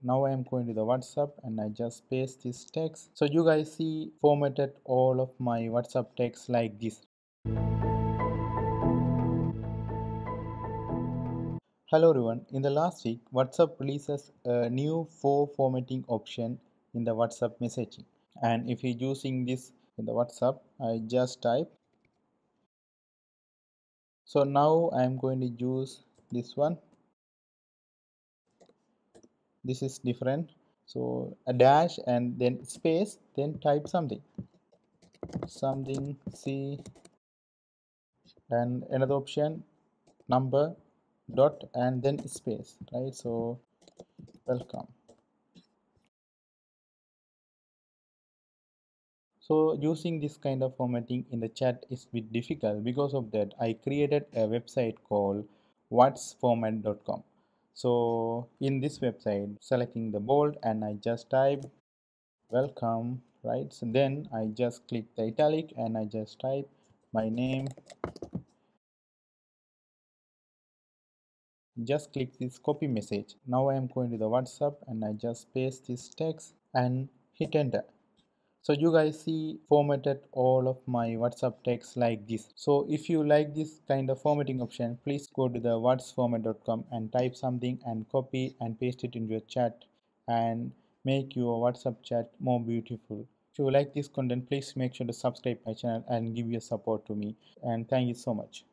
Now I am going to the WhatsApp and I just paste this text. So you guys see formatted all of my WhatsApp text like this. Hello everyone, in the last week WhatsApp releases a new 4 formatting option in the WhatsApp messaging. And if you're using this in the WhatsApp, I just type. So now I am going to use this one. This is different. So a dash and then space, then type something C, and another option number dot and then space, right? So welcome. So using this kind of formatting in the chat is a bit difficult. Because of that, I created a website called whatsformat.com. So in this website, selecting the bold and I just type welcome, right? So then I just click the italic and I just type my name. Just click this copy message. Now I am going to the WhatsApp and I just paste this text and hit enter. So you guys see formatted all of my WhatsApp text like this. So if you like this kind of formatting option, please go to the whatsformat.com and type something and copy and paste it into your chat and make your WhatsApp chat more beautiful. If you like this content, please make sure to subscribe my channel and give your support to me. And thank you so much.